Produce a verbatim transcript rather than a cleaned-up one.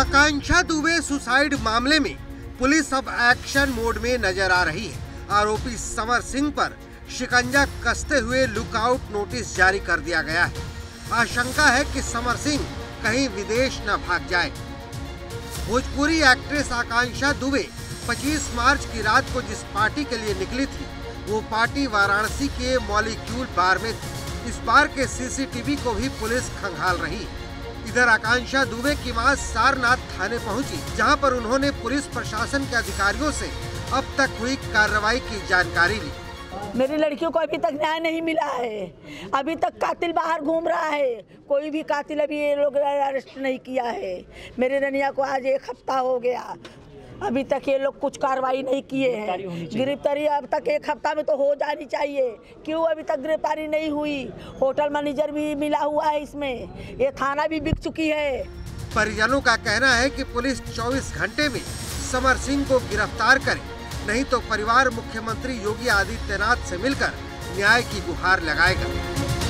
आकांक्षा Dubey suicide मामले में police अब एक्शन मोड में नजर आ रही है। आरोपी समर सिंह पर शिकंजा कसते हुए लुकआउट नोटिस जारी कर दिया गया है। आशंका है कि समर सिंह कहीं विदेश न भाग जाए। भोजपुरी एक्ट्रेस आकांक्षा दुबे पच्चीस मार्च की रात को जिस पार्टी के लिए निकली थी, वो पार्टी वाराणसी के मॉलिक्यूल बार में थी। इस बार के सीसीटीवी को भी पुलिस खंगाल रही। इधर आकांक्षा दुबे की मां सारनाथ थाने पहुंची, जहां पर उन्होंने पुलिस प्रशासन के अधिकारियों से अब तक हुई कार्रवाई की जानकारी ली। मेरी लड़कियों को अभी तक न्याय नहीं मिला है। अभी तक कातिल बाहर घूम रहा है। कोई भी कातिल अभी ये लोग अरेस्ट नहीं किया है। मेरे रनिया को आज एक हफ्ता हो गया, अभी तक ये लोग कुछ कार्रवाई नहीं किए हैं। गिरफ्तारी अब तक एक हफ्ता में तो हो जानी चाहिए, क्यों अभी तक गिरफ्तारी नहीं हुई। होटल मैनेजर भी मिला हुआ है, इसमें ये थाना भी बिक चुकी है। परिजनों का कहना है कि पुलिस चौबीस घंटे में समर सिंह को गिरफ्तार करे, नहीं तो परिवार मुख्यमंत्री योगी आदित्यनाथ से मिलकर न्याय की गुहार लगाएगा।